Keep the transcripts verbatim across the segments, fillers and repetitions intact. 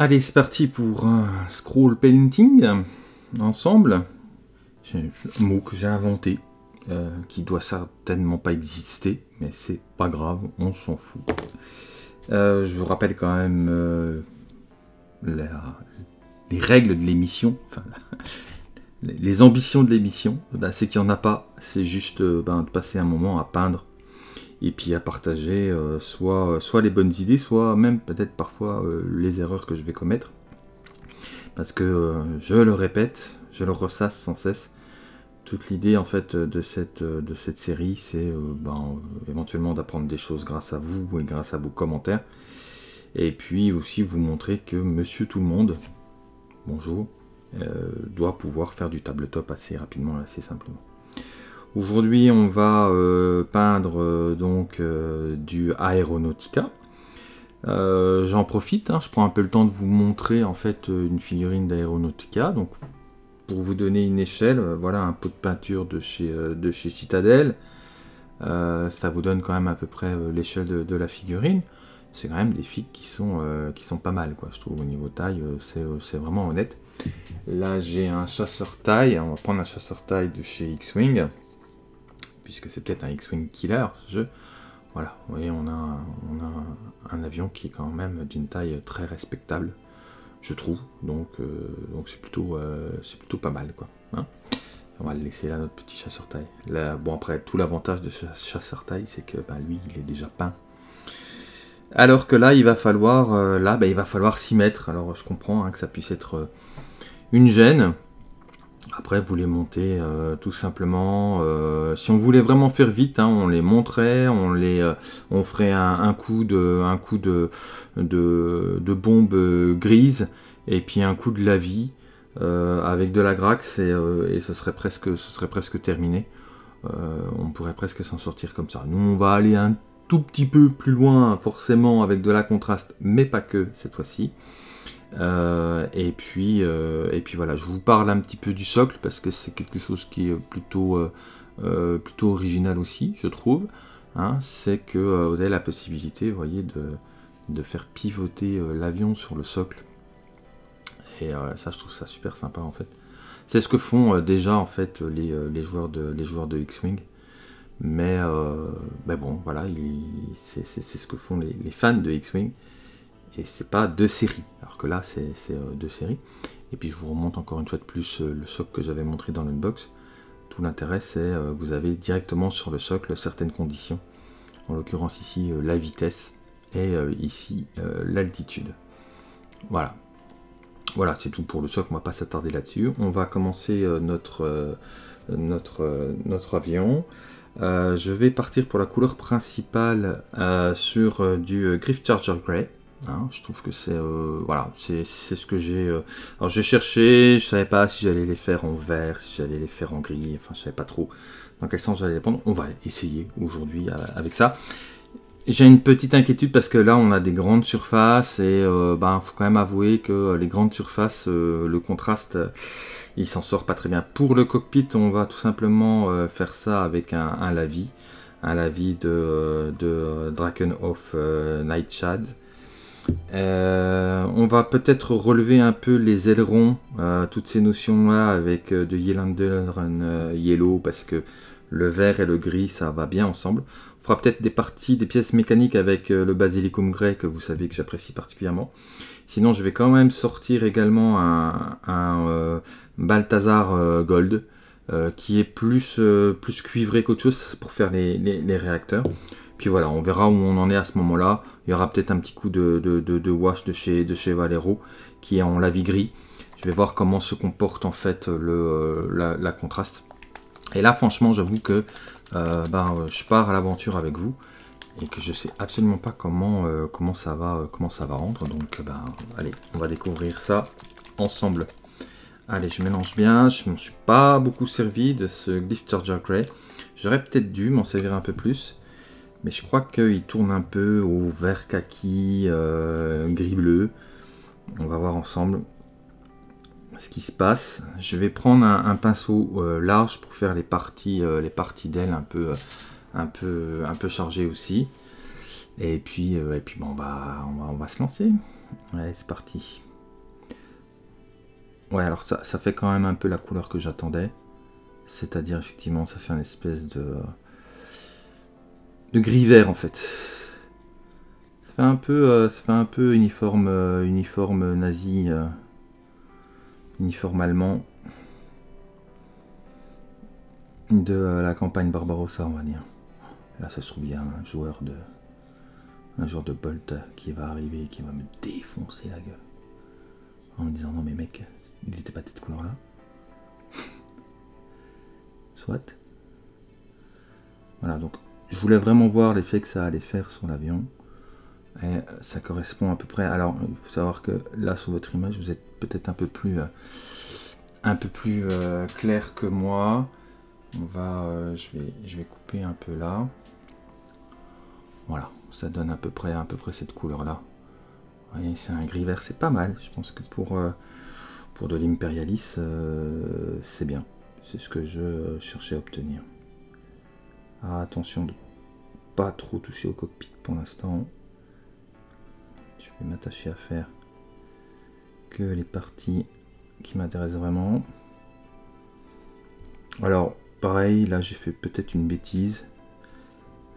Allez, c'est parti pour un scroll painting ensemble. J'ai un mot que j'ai inventé, euh, qui doit certainement pas exister, mais c'est pas grave, on s'en fout. Euh, je vous rappelle quand même euh, la, les règles de l'émission, enfin, les ambitions de l'émission. Ben, c'est qu'il n'y en a pas, c'est juste ben, de passer un moment à peindre et puis à partager euh, soit, soit les bonnes idées, soit même peut-être parfois euh, les erreurs que je vais commettre. Parce que euh, je le répète, je le ressasse sans cesse. Toute l'idée en fait de cette, de cette série, c'est euh, ben, euh, éventuellement d'apprendre des choses grâce à vous et grâce à vos commentaires. Et puis aussi vous montrer que monsieur tout le monde, bonjour, euh, doit pouvoir faire du tabletop assez rapidement, assez simplement. Aujourd'hui on va euh, peindre euh, donc euh, du Aeronautica. Euh, j'en profite, hein, je prends un peu le temps de vous montrer en fait une figurine d'Aeronautica, donc pour vous donner une échelle, euh, voilà un pot de peinture de chez, euh, de chez Citadel, euh, ça vous donne quand même à peu près euh, l'échelle de, de la figurine. C'est quand même des figues qui sont, euh, qui sont pas mal quoi, je trouve au niveau taille, euh, c'est euh, vraiment honnête. Là j'ai un chasseur taille, on va prendre un chasseur taille de chez X-Wing, puisque c'est peut-être un X-Wing killer ce jeu. Voilà, vous voyez, on a, on a un avion qui est quand même d'une taille très respectable, je trouve. Donc, euh, donc c'est plutôt, euh, c'est plutôt pas mal, quoi. Hein, on va le laisser là, notre petit chasseur taille. Là, bon, après, tout l'avantage de ce chasseur taille, c'est que bah, lui, il est déjà peint. Alors que là, il va falloir, euh, là, bah, il va falloir s'y mettre. Alors, je comprends hein, que ça puisse être euh, une gêne. Après, vous les montez euh, tout simplement. Euh, si on voulait vraiment faire vite, hein, on les montrait, on les, euh, on ferait un, un coup de, un coup de, de, de bombe euh, grise et puis un coup de la vie euh, avec de la grax et, euh, et ce serait presque, ce serait presque terminé. Euh, on pourrait presque s'en sortir comme ça. Nous, on va aller un tout petit peu plus loin, forcément, avec de la contraste, mais pas que cette fois-ci. Euh, et puis, euh, et puis voilà, je vous parle un petit peu du socle parce que c'est quelque chose qui est plutôt, euh, plutôt original aussi, je trouve. Hein, c'est que euh, vous avez la possibilité, vous voyez, de, de faire pivoter euh, l'avion sur le socle. Et euh, ça, je trouve ça super sympa en fait. C'est ce que font euh, déjà en fait les, les joueurs de, les joueurs de X-Wing. Mais euh, ben bon, voilà, c'est ce que font les, les fans de X-Wing. Et c'est pas deux séries, alors que là c'est euh, deux séries. Et puis je vous remonte encore une fois de plus euh, le socle que j'avais montré dans l'unbox. Tout l'intérêt c'est euh, que vous avez directement sur le socle certaines conditions. En l'occurrence ici euh, la vitesse et euh, ici euh, l'altitude. Voilà, voilà c'est tout pour le socle, on va pas s'attarder là-dessus. On va commencer euh, notre, euh, notre, euh, notre avion. Euh, je vais partir pour la couleur principale euh, sur euh, du euh, Gryph-charger Grey. Hein, je trouve que c'est euh, voilà, c'est ce que j'ai. Euh, alors j'ai cherché, je savais pas si j'allais les faire en vert, si j'allais les faire en gris. Enfin, je savais pas trop dans quel sens j'allais les prendre. On va essayer aujourd'hui avec ça. J'ai une petite inquiétude parce que là, on a des grandes surfaces et euh, ben, faut quand même avouer que les grandes surfaces, euh, le contraste, euh, il s'en sort pas très bien. Pour le cockpit, on va tout simplement euh, faire ça avec un, un lavis, un lavis de, de Drakenhof euh, Nightshade. Euh, on va peut-être relever un peu les ailerons, euh, toutes ces notions-là avec euh, de Elandren euh, Yellow, parce que le vert et le gris, ça va bien ensemble. On fera peut-être des parties, des pièces mécaniques avec euh, le basilicum Grey, que vous savez que j'apprécie particulièrement. Sinon, je vais quand même sortir également un, un euh, Balthazar euh, Gold, euh, qui est plus, euh, plus cuivré qu'autre chose pour faire les, les, les réacteurs. Puis voilà, on verra où on en est à ce moment-là. Il y aura peut-être un petit coup de, de, de, de wash de chez, de chez Valero qui est en lavis gris. Je vais voir comment se comporte en fait le, la, la contraste. Et là, franchement, j'avoue que euh, ben, je pars à l'aventure avec vous et que je ne sais absolument pas comment, euh, comment, ça va, comment ça va rendre. Donc, ben, allez, on va découvrir ça ensemble. Allez, je mélange bien. Je ne m'en suis pas beaucoup servi de ce Gryph-charger Grey. J'aurais peut-être dû m'en servir un peu plus. Mais je crois qu'il tourne un peu au vert kaki, euh, gris-bleu. On va voir ensemble ce qui se passe. Je vais prendre un, un pinceau euh, large pour faire les parties, euh, les parties d'ailes un peu, un, peu, un peu chargées aussi. Et puis, euh, et puis bon, on, va, on, va, on va se lancer. Allez, c'est parti. Ouais, alors ça, ça fait quand même un peu la couleur que j'attendais. C'est-à-dire, effectivement, ça fait une espèce de... de gris-vert, en fait. Ça fait un peu, euh, ça fait un peu uniforme, euh, uniforme nazi, euh, uniforme allemand de euh, la campagne Barbarossa, on va dire. Là, ça se trouve, il y a un joueur de... un joueur de Bolt qui va arriver et qui va me défoncer la gueule. En me disant, non mais mec, ils n'étaient pas de cette couleur-là. Soit. Voilà, donc je voulais vraiment voir l'effet que ça allait faire sur l'avion. Et ça correspond à peu près... Alors, il faut savoir que là, sur votre image, vous êtes peut-être un peu plus... Euh, un peu plus euh, clair que moi. On va... Euh, je vais, je vais couper un peu là. Voilà, ça donne à peu près, à peu près cette couleur-là. Vous voyez, c'est un gris-vert, c'est pas mal. Je pense que pour, euh, pour de l'Imperialis, euh, c'est bien. C'est ce que je euh, cherchais à obtenir. Ah, attention de pas trop toucher au cockpit pour l'instant. Je vais m'attacher à faire que les parties qui m'intéressent vraiment. Alors, pareil, là j'ai fait peut-être une bêtise.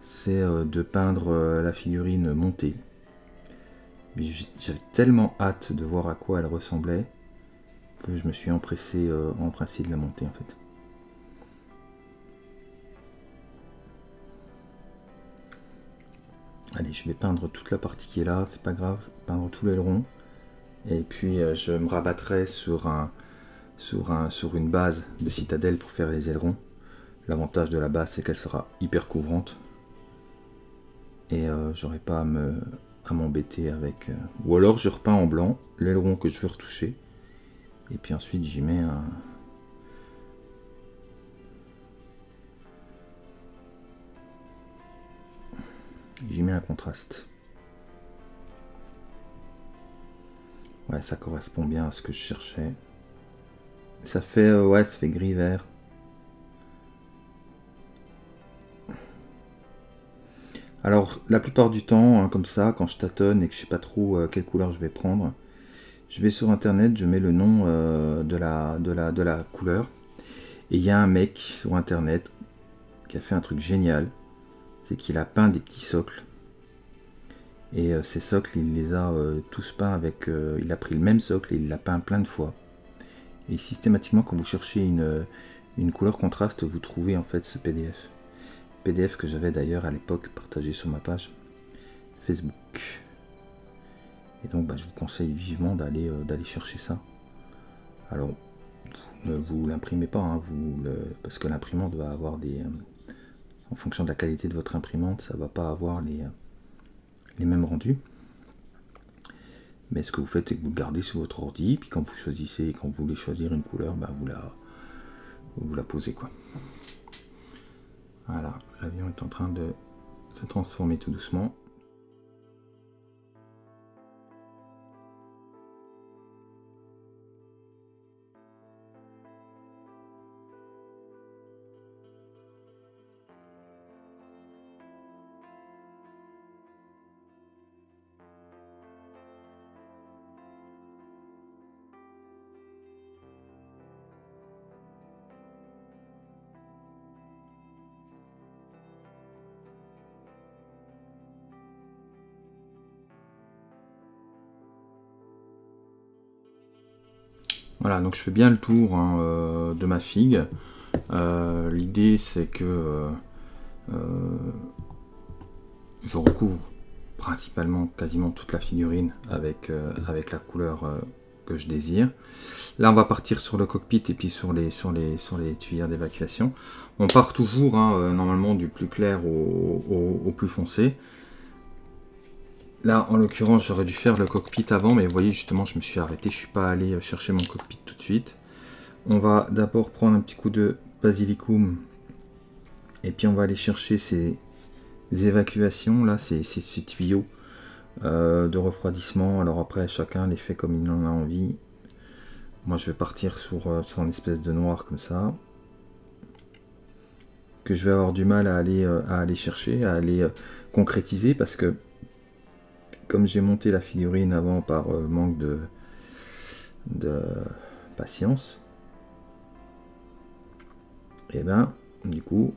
C'est euh, de peindre euh, la figurine montée. Mais j'avais tellement hâte de voir à quoi elle ressemblait que je me suis empressé, euh, empressé de la monter en fait. Allez, je vais peindre toute la partie qui est là, c'est pas grave, peindre tout l'aileron. Et puis euh, je me rabattrai sur, un, sur, un, sur une base de citadelle pour faire les ailerons. L'avantage de la base c'est qu'elle sera hyper couvrante. Et euh, j'aurai pas à me... à m'embêter avec... Ou alors je repeins en blanc l'aileron que je veux retoucher. Et puis ensuite j'y mets un... J'y mets un contraste. Ouais, ça correspond bien à ce que je cherchais. Ça fait... Euh, ouais, ça fait gris-vert. Alors, la plupart du temps, hein, comme ça, quand je tâtonne et que je ne sais pas trop euh, quelle couleur je vais prendre, je vais sur internet, je mets le nom euh, de, la, de, la, de la couleur. Et il y a un mec sur internet qui a fait un truc génial, c'est qu'il a peint des petits socles. Et euh, ces socles, il les a euh, tous peints avec... Euh, il a pris le même socle et il l'a peint plein de fois. Et systématiquement, quand vous cherchez une, une couleur contraste, vous trouvez en fait ce P D F. P D F que j'avais d'ailleurs à l'époque partagé sur ma page Facebook. Et donc bah, je vous conseille vivement d'aller euh, d'aller chercher ça. Alors ne vous l'imprimez pas, hein, vous le... parce que l'imprimante va avoir des... Euh, en fonction de la qualité de votre imprimante, ça va pas avoir les, euh, les mêmes rendus. Mais ce que vous faites, c'est que vous le gardez sur votre ordi, puis quand vous choisissez et quand vous voulez choisir une couleur, bah, vous la vous la posez quoi. Voilà, l'avion est en train de se transformer tout doucement. Voilà, donc je fais bien le tour hein, euh, de ma figue. Euh, L'idée c'est que euh, euh, je recouvre principalement quasiment toute la figurine avec, euh, avec la couleur euh, que je désire. Là on va partir sur le cockpit et puis sur les, sur les, sur les tuyères d'évacuation. On part toujours hein, normalement du plus clair au, au, au plus foncé. Là, en l'occurrence, j'aurais dû faire le cockpit avant, mais vous voyez, justement, je me suis arrêté. Je ne suis pas allé chercher mon cockpit tout de suite. On va d'abord prendre un petit coup de basilicum. Et puis, on va aller chercher ces évacuations, là, ces, ces, ces tuyaux euh, de refroidissement. Alors après, chacun les fait comme il en a envie. Moi, je vais partir sur, euh, sur une espèce de noir comme ça. Que je vais avoir du mal à aller, euh, à aller chercher, à aller euh, concrétiser, parce que comme j'ai monté la figurine avant par manque de, de, patience. Et ben, du coup,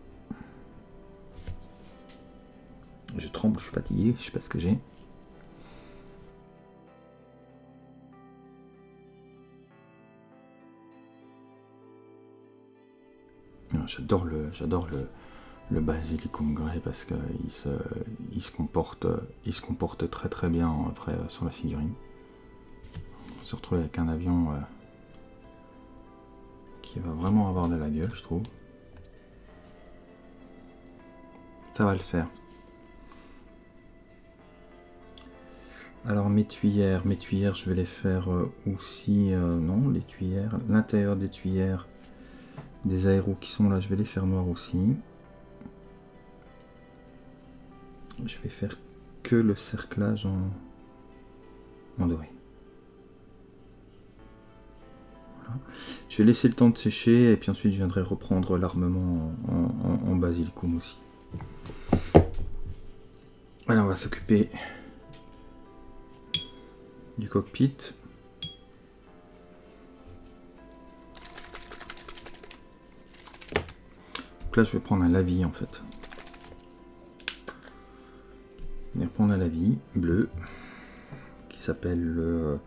je tremble, je suis fatigué, je sais pas ce que j'ai. J'adore le, j'adore le, le basilicum Grey parce qu'il se, il se comporte, il se comporte très très bien après sur la figurine. On se retrouve avec un avion euh, qui va vraiment avoir de la gueule, je trouve. Ça va le faire. Alors mes tuyères, mes tuyères, je vais les faire aussi. Euh, non, les tuyères, l'intérieur des tuyères. Des aéros qui sont là, je vais les faire noirs aussi. Je vais faire que le cerclage en, en doré. Voilà. Je vais laisser le temps de sécher et puis ensuite je viendrai reprendre l'armement en, en, en basilicum aussi. Alors on va s'occuper du cockpit. Là je vais prendre un lavis en fait. Je vais prendre un lavis bleu qui s'appelle le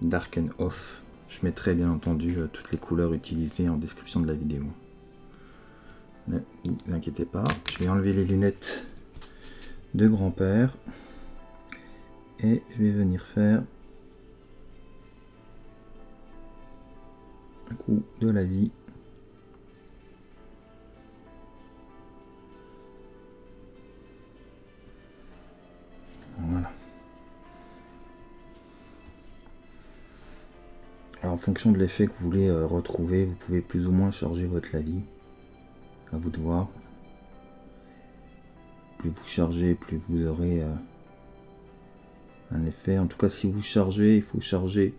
Dark and Off. Je mettrai bien entendu toutes les couleurs utilisées en description de la vidéo. Ne vous inquiétez pas. Je vais enlever les lunettes de grand-père et je vais venir faire un coup de lavis. Voilà. Alors en fonction de l'effet que vous voulez euh, retrouver, vous pouvez plus ou moins charger votre lavis. À vous de voir. Plus vous chargez, plus vous aurez euh, un effet. En tout cas, si vous chargez, il faut charger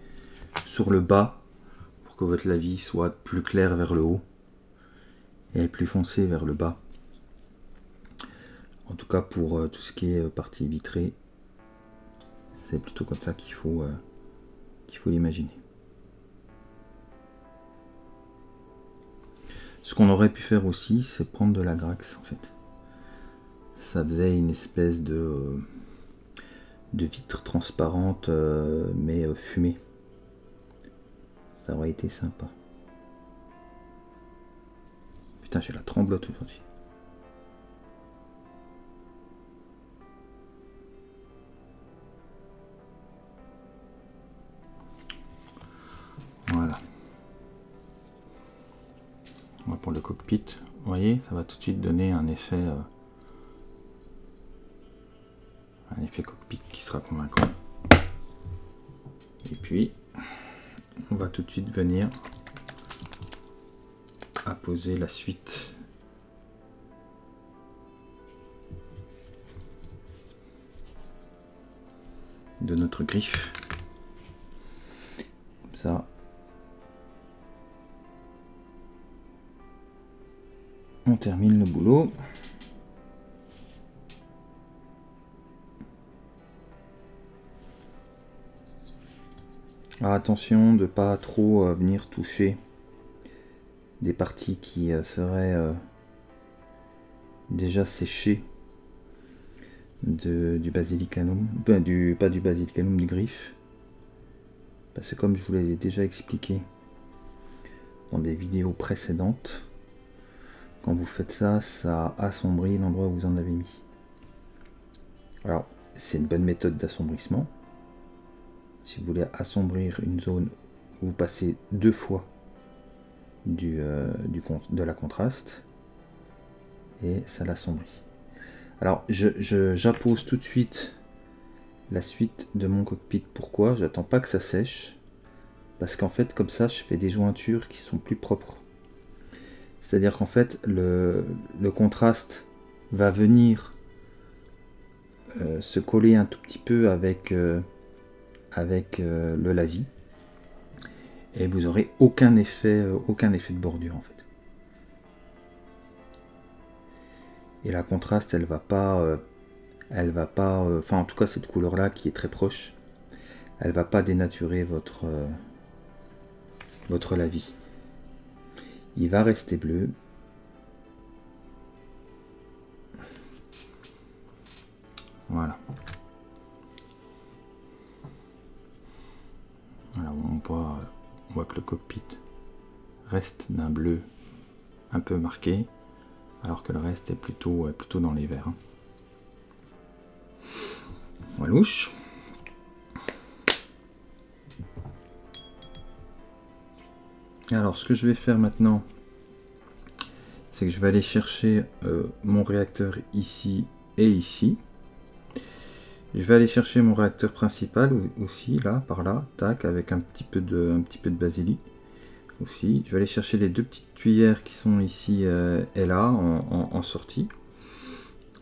sur le bas pour que votre lavis soit plus clair vers le haut et plus foncé vers le bas. En tout cas, pour euh, tout ce qui est euh, partie vitrée. C'est plutôt comme ça qu'il faut euh, qu'il faut l'imaginer. Ce qu'on aurait pu faire aussi, c'est prendre de la Grax en fait. Ça faisait une espèce de, euh, de vitre transparente euh, mais euh, fumée. Ça aurait été sympa. Putain, j'ai la tremblote aujourd'hui. Voilà. On va pour le cockpit. Vous voyez, ça va tout de suite donner un effet, euh, un effet cockpit qui sera convaincant. Et puis, on va tout de suite venir apposer la suite. De notre griffe. Comme ça. On termine le boulot. Alors attention de ne pas trop euh, venir toucher des parties qui euh, seraient euh, déjà séchées de, du basilicanum, ben, du, pas du basilicanum, du griffe. Parce que comme je vous l'ai déjà expliqué dans des vidéos précédentes, quand vous faites ça, ça assombrit l'endroit où vous en avez mis. Alors, c'est une bonne méthode d'assombrissement. Si vous voulez assombrir une zone où vous passez deux fois du, euh, du, de la contraste, et ça l'assombrit. Alors, je, je, j'appose tout de suite la suite de mon cockpit. Pourquoi? J'attends pas que ça sèche. Parce qu'en fait, comme ça, je fais des jointures qui sont plus propres. C'est-à-dire qu'en fait, le, le contraste va venir euh, se coller un tout petit peu avec, euh, avec euh, le lavis. Et vous n'aurez aucun effet, aucun effet de bordure, en fait. Et la contraste, elle va pas... Euh, elle va pas... Enfin, euh, en tout cas, cette couleur-là, qui est très proche, elle va pas dénaturer votre, euh, votre lavis. Il va rester bleu. Voilà. Alors on voit, on voit que le cockpit reste d'un bleu un peu marqué, alors que le reste est plutôt, plutôt dans les verts. Walouche. Alors ce que je vais faire maintenant, c'est que je vais aller chercher euh, mon réacteur ici et ici. Je vais aller chercher mon réacteur principal aussi, là, par là, tac, avec un petit peu de, un petit peu de basilic aussi. Je vais aller chercher les deux petites tuyères qui sont ici euh, et là, en, en, en sortie.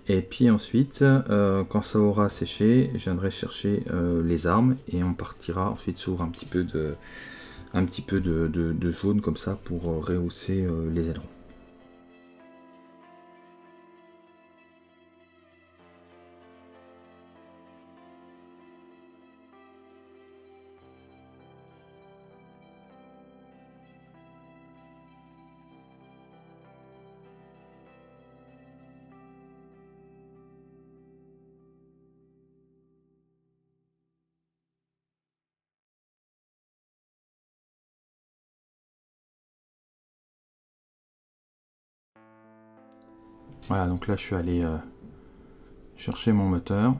Et puis ensuite, euh, quand ça aura séché, je viendrai chercher euh, les armes et on partira ensuite sur un petit peu de, un petit peu de, de, de jaune comme ça pour euh, rehausser euh, les ailerons. Voilà, donc là je suis allé euh, chercher mon moteur.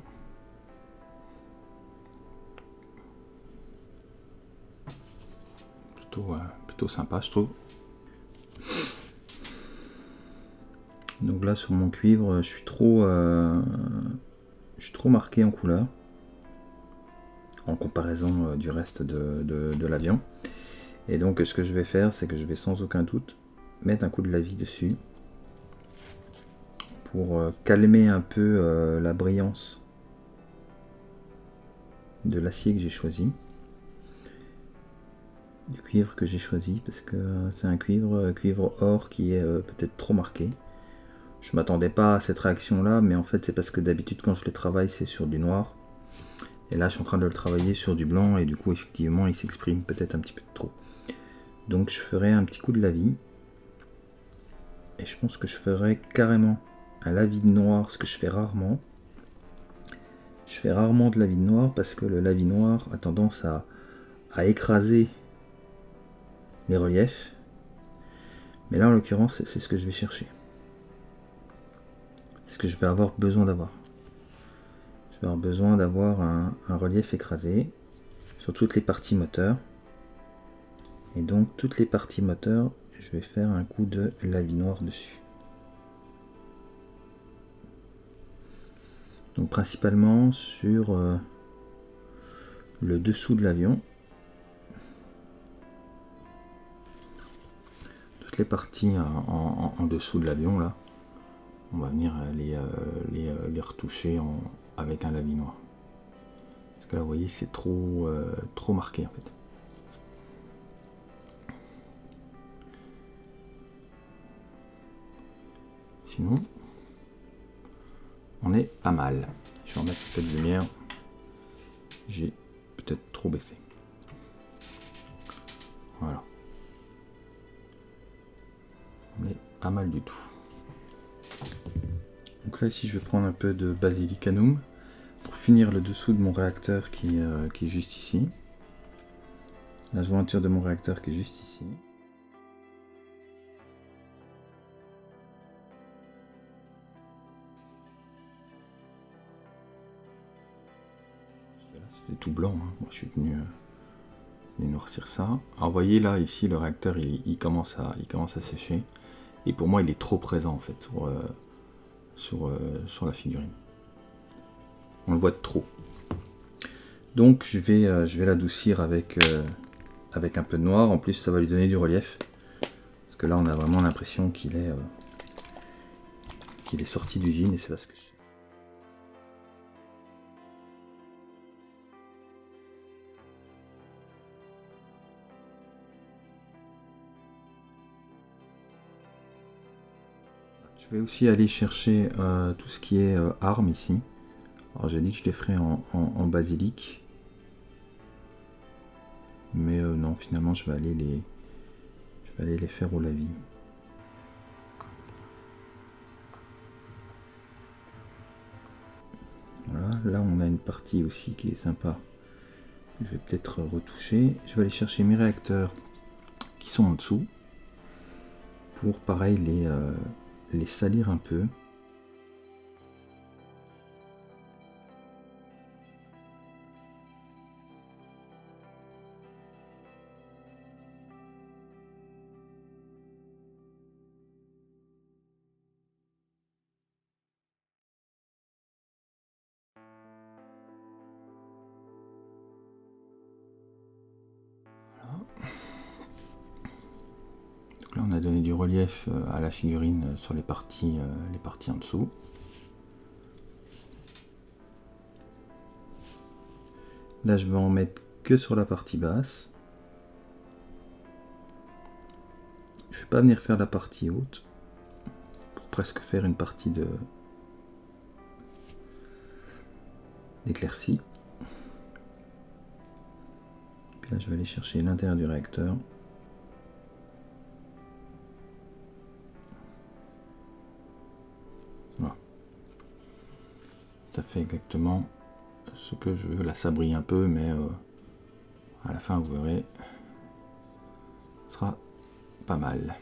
Plutôt, euh, plutôt sympa, je trouve. Donc là sur mon cuivre, je suis trop, euh, je suis trop marqué en couleur en comparaison euh, du reste de, de, de l'avion. Et donc ce que je vais faire, c'est que je vais sans aucun doute mettre un coup de lavis dessus, pour calmer un peu euh, la brillance de l'acier que j'ai choisi, du cuivre que j'ai choisi, parce que c'est un cuivre, cuivre or qui est euh, peut-être trop marqué. Je m'attendais pas à cette réaction là, mais en fait c'est parce que d'habitude quand je le travaille c'est sur du noir, et là je suis en train de le travailler sur du blanc, et du coup effectivement il s'exprime peut-être un petit peu trop. Donc je ferai un petit coup de lavis, et je pense que je ferai carrément un lavis de noir, ce que je fais rarement. Je fais rarement de lavis de noir parce que le lavis noir a tendance à, à écraser les reliefs. Mais là en l'occurrence c'est ce que je vais chercher. C'est ce que je vais avoir besoin d'avoir. Je vais avoir besoin d'avoir un, un relief écrasé sur toutes les parties moteurs. Et donc toutes les parties moteurs, je vais faire un coup de lavis noir dessus. Donc principalement sur euh, le dessous de l'avion, toutes les parties en, en, en dessous de l'avion là, on va venir les, euh, les, les retoucher en, avec un lavis noir. Parce que là vous voyez c'est trop, euh, trop marqué en fait. Sinon, on est pas mal. Je vais remettre un peu de lumière. J'ai peut-être trop baissé. Voilà. On est pas mal du tout. Donc là ici je vais prendre un peu de basilicanum pour finir le dessous de mon réacteur qui, euh, qui est juste ici. La jointure de mon réacteur qui est juste ici. Tout blanc, hein. Moi je suis venu, euh, venu noircir ça. Alors voyez là ici le réacteur il, il, commence à, il commence à sécher, et pour moi il est trop présent en fait sur, euh, sur, euh, sur la figurine, on le voit de trop. Donc je vais, euh, je vais l'adoucir avec, euh, avec un peu de noir, en plus ça va lui donner du relief, parce que là on a vraiment l'impression qu'il est, euh, qu'il est sorti d'usine, et c'est pas ce que je... Je vais aussi aller chercher euh, tout ce qui est euh, armes ici. Alors j'ai dit que je les ferais en, en, en basilic, mais euh, non, finalement je vais aller les, fallait les faire au lavis. Voilà, là on a une partie aussi qui est sympa. Je vais peut-être retoucher. Je vais aller chercher mes réacteurs qui sont en dessous pour pareil les, euh, les salir un peu. On a donné du relief à la figurine sur les parties, les parties en dessous. Là, je vais en mettre que sur la partie basse. Je ne vais pas venir faire la partie haute pour presque faire une partie de d'éclaircie. Puis là, je vais aller chercher l'intérieur du réacteur. Ça fait exactement ce que je veux. Là, ça brille un peu, mais euh, à la fin, vous verrez, ce sera pas mal.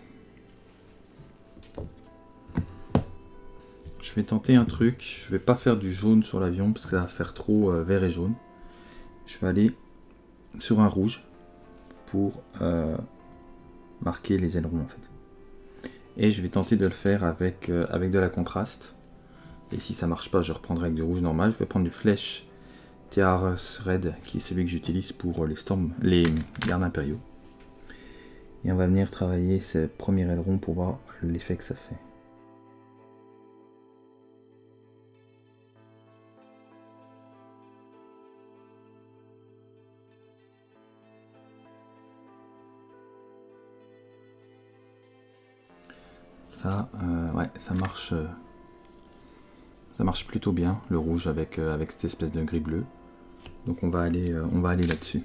Je vais tenter un truc. Je vais pas faire du jaune sur l'avion parce que ça va faire trop euh, vert et jaune. Je vais aller sur un rouge pour euh, marquer les ailerons en fait. Et je vais tenter de le faire avec euh, avec de la contraste. Et si ça marche pas, je reprendrai avec du rouge normal. Je vais prendre du flèche Terrarus Red, qui est celui que j'utilise pour les storms, les gardes impériaux. Et on va venir travailler ces premiers ailerons pour voir l'effet que ça fait. Ça, euh, ouais, ça marche... Euh Ça marche plutôt bien, le rouge avec, euh, avec cette espèce de gris bleu. Donc on va aller, euh, on va aller là-dessus.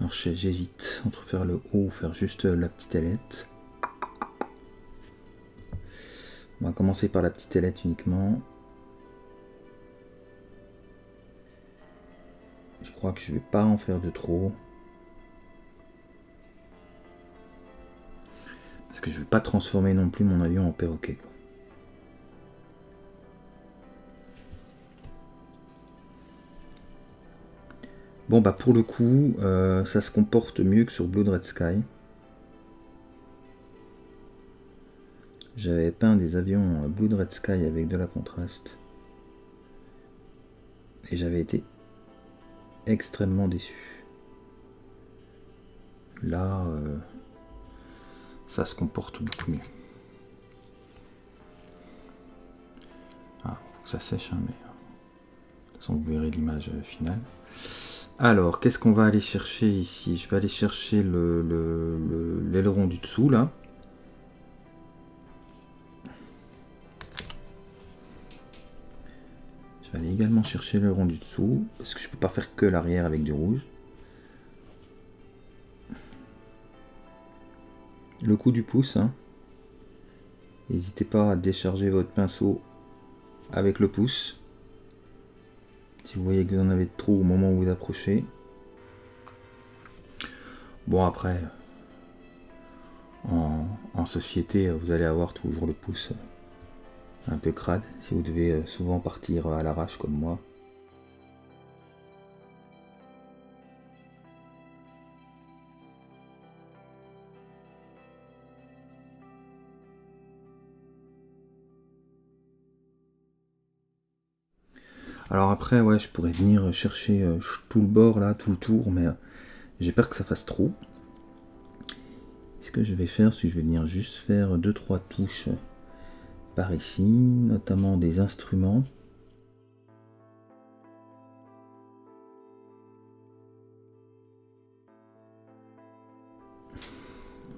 Alors j'hésite entre faire le haut ou faire juste la petite ailette. On va commencer par la petite ailette uniquement. Je crois que je ne vais pas en faire de trop. Parce que je ne vais pas transformer non plus mon avion en perroquet, quoi. Bon bah pour le coup, euh, ça se comporte mieux que sur Blood Red Sky. J'avais peint des avions Blood Red Sky avec de la contraste. Et j'avais été extrêmement déçu. Là, euh, ça se comporte beaucoup mieux. Ah, faut que ça sèche, hein, mais... De toute façon, vous verrez l'image finale. Alors, qu'est-ce qu'on va aller chercher ici? Je vais aller chercher le, le, le, l'aileron du dessous, là. Je vais aller également chercher le rond du dessous, parce que je ne peux pas faire que l'arrière avec du rouge. Le coup du pouce, hein. N'hésitez pas à décharger votre pinceau avec le pouce. Si vous voyez que vous en avez trop au moment où vous approchez. Bon après, en, en société, vous allez avoir toujours le pouce un peu crade, si vous devez souvent partir à l'arrache comme moi. Alors après, ouais, je pourrais venir chercher tout le bord là, tout le tour, mais j'ai peur que ça fasse trop. Ce que je vais faire, c'est que je vais venir juste faire deux trois touches par ici, notamment des instruments.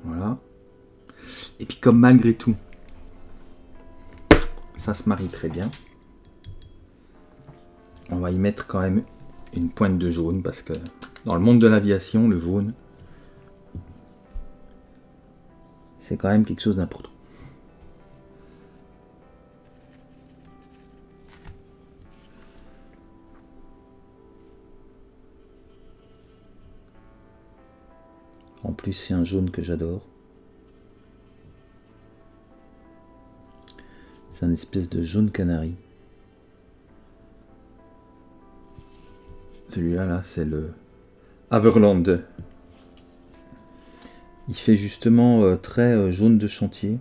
Voilà. Et puis comme malgré tout, ça se marie très bien, on va y mettre quand même une pointe de jaune, parce que dans le monde de l'aviation, le jaune, c'est quand même quelque chose d'important. En plus, c'est un jaune que j'adore. C'est un espèce de jaune canari. Celui-là, là, c'est le Averland. Il fait justement euh, très euh, jaune de chantier.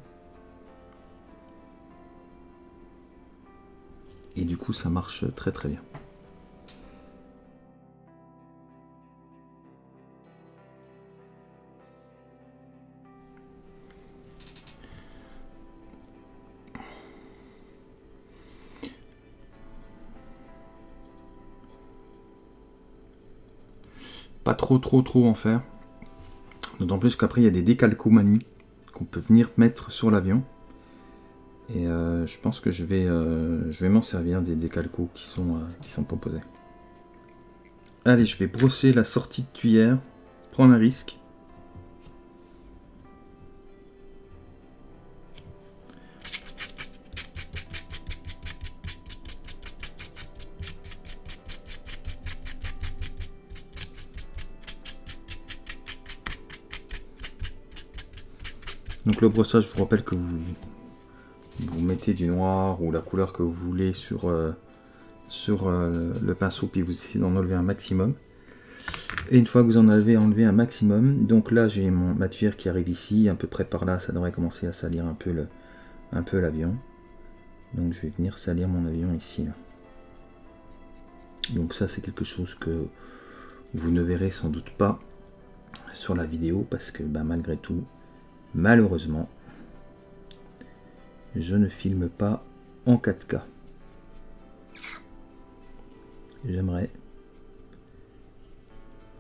Et du coup, ça marche très très bien. Pas trop trop trop en faire, d'autant plus qu'après il y a des décalcomanies qu'on peut venir mettre sur l'avion, et euh, je pense que je vais euh, je vais m'en servir des décalcos qui sont euh, qui sont proposés. Allez, je vais brosser la sortie de tuyère, prendre un risque. Donc le brossage, je vous rappelle que vous, vous mettez du noir ou la couleur que vous voulez sur, euh, sur euh, le pinceau, puis vous essayez d'en enlever un maximum. Et une fois que vous en avez enlevé un maximum, donc là j'ai ma tuyère qui arrive ici, à peu près par là, ça devrait commencer à salir un peu le, un peu l'avion. Donc je vais venir salir mon avion ici. Là. Donc ça c'est quelque chose que vous ne verrez sans doute pas sur la vidéo, parce que bah, malgré tout, malheureusement, je ne filme pas en quatre K. J'aimerais,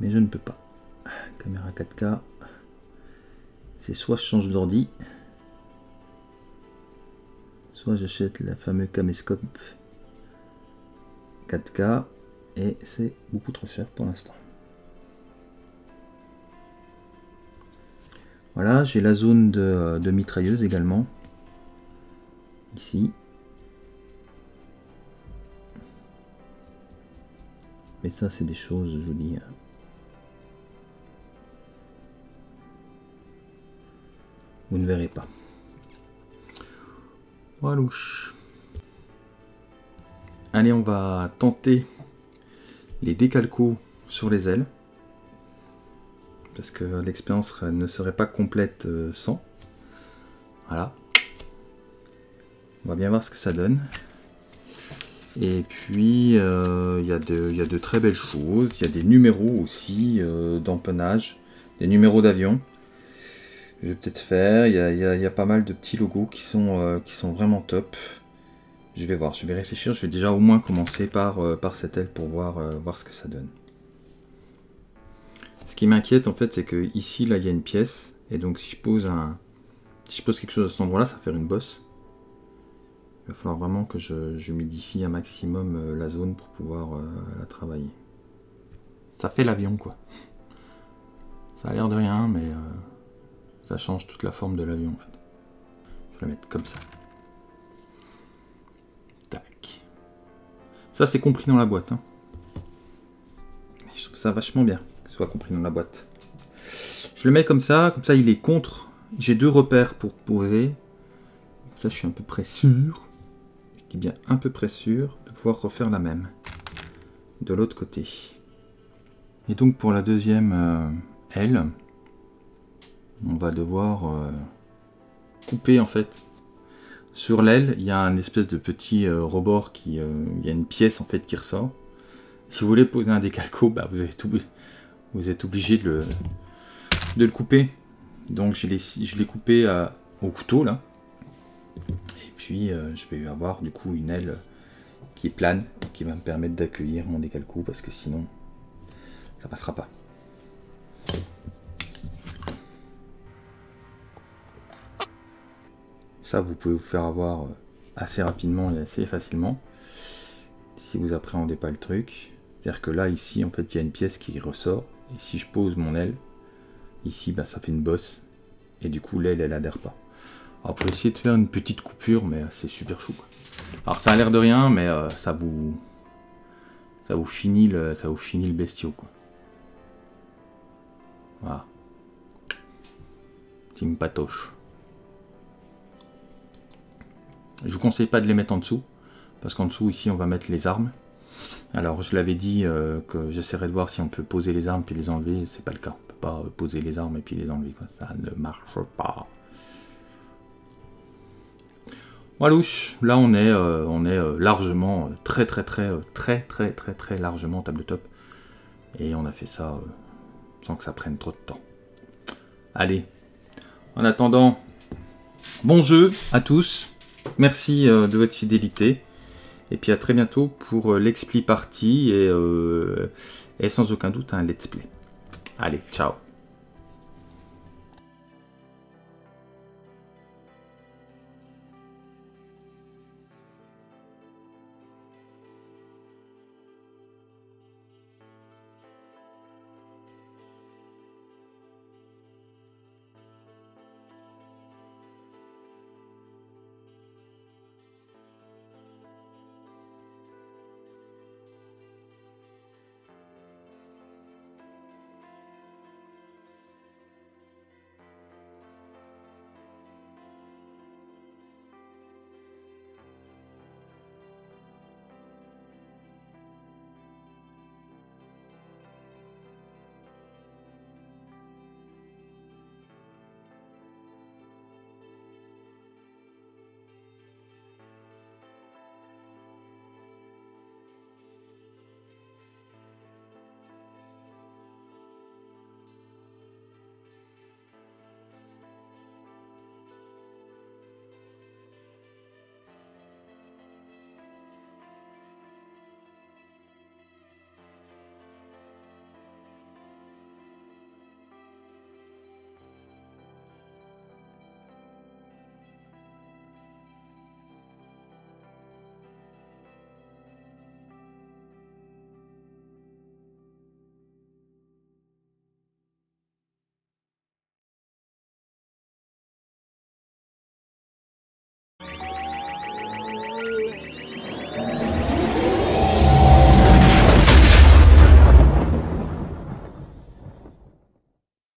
mais je ne peux pas. Caméra quatre K, c'est soit je change d'ordi, soit j'achète la fameuse caméscope quatre K, et c'est beaucoup trop cher pour l'instant. Voilà, j'ai la zone de, de mitrailleuse également, ici. Mais ça, c'est des choses, je vous dis. Vous ne verrez pas. Walouche. Allez, on va tenter les décalcos sur les ailes, parce que l'expérience ne serait pas complète sans. Voilà. On va bien voir ce que ça donne. Et puis, il euh, y a de, y a de très belles choses. Il y a des numéros aussi euh, d'empennage, des numéros d'avion. Je vais peut-être faire. Il y a, y a, y a pas mal de petits logos qui sont, euh, qui sont vraiment top. Je vais voir, je vais réfléchir. Je vais déjà au moins commencer par, euh, par cette aile pour voir, euh, voir ce que ça donne. Ce qui m'inquiète en fait, c'est que ici là il y a une pièce, et donc si je pose un, si je pose quelque chose à cet endroit là, ça va faire une bosse. Il va falloir vraiment que je, je humidifie un maximum euh, la zone pour pouvoir euh, la travailler. Ça fait l'avion quoi. Ça a l'air de rien, mais euh, ça change toute la forme de l'avion en fait. Je vais la mettre comme ça. Tac. Ça c'est compris dans la boîte. Hein. Je trouve ça vachement bien. Soit compris dans la boîte. Je le mets comme ça, comme ça il est contre. J'ai deux repères pour poser. Comme ça je suis un peu près sûr. Je dis bien un peu près sûr de pouvoir refaire la même de l'autre côté. Et donc pour la deuxième euh, aile, on va devoir euh, couper en fait. Sur l'aile, il y a un espèce de petit euh, rebord qui, euh, il y a une pièce en fait qui ressort. Si vous voulez poser un décalco, bah vous avez tout. Vous êtes obligé de le, de le couper. Donc je l'ai coupé à, au couteau là. Et puis euh, je vais avoir du coup une aile qui est plane et qui va me permettre d'accueillir mon décalco, parce que sinon ça passera pas. Ça, vous pouvez vous faire avoir assez rapidement et assez facilement si vous appréhendez pas le truc. C'est-à-dire que là, ici, en fait, il y a une pièce qui ressort. Et si je pose mon aile, ici, bah, ça fait une bosse. Et du coup, l'aile, elle adhère pas. Alors, pour essayer de faire une petite coupure, mais c'est super chou, quoi. Alors, ça a l'air de rien, mais euh, ça vous... Ça vous finit le, ça vous finit le bestiau, quoi. Voilà. Team patoche. Je vous conseille pas de les mettre en dessous, parce qu'en dessous, ici, on va mettre les armes. Alors, je l'avais dit euh, que j'essaierai de voir si on peut poser les armes puis les enlever. C'est pas le cas. On peut pas poser les armes et puis les enlever, quoi. Ça ne marche pas. Walouche, là on est, euh, on est euh, largement, euh, très, très très très très très très très largement Tabletop. Et on a fait ça euh, sans que ça prenne trop de temps. Allez, en attendant, bon jeu à tous. Merci euh, de votre fidélité. Et puis à très bientôt pour euh, l'expli party et, euh, et sans aucun doute un let's play. Allez, ciao.